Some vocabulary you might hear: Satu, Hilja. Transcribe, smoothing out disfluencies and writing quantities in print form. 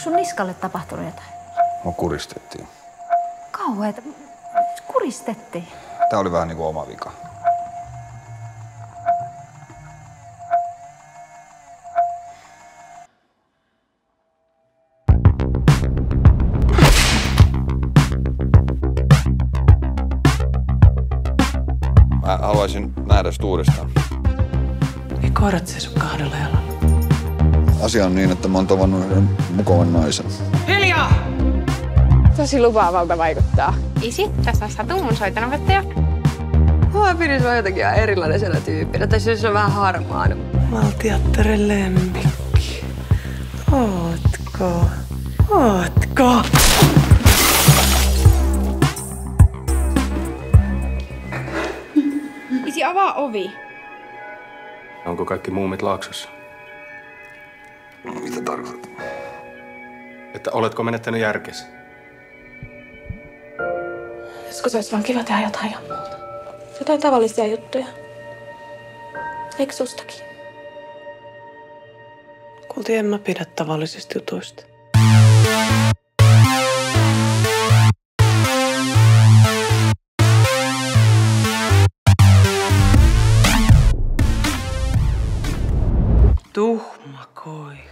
Onko sun niskalle tapahtunut jotain? Mua kuristettiin. Kauheeta. Kuristettiin. Tää oli vähän niinku oma vika. Mä haluaisin nähdä sut uudestaan. Ei kohdat se sun kahdella jalalla. Asia on niin, että mä oon tavannut yhden mukavan naisen. Hilja! Tosi lupaavalta vaikuttaa. Isi, tässä on Satu, mun soitanopettaja. Mua pidin sua jotenkin ihan erilaisella tyyppillä. Tai siis se on vähän harmaana. Valtiattaren lemmikki. Ootko? Ootko? Isi, avaa ovi. Onko kaikki muumit laaksossa? Mitä tarkoitat? Että oletko menettänyt järkesi? Joskus olisi vaan kiva tehdä jotain ihan muuta. Jotain tavallisia juttuja. Eikö sustakin? Kulti, en mä pidä tavallisista jutuista. Tuhma koira.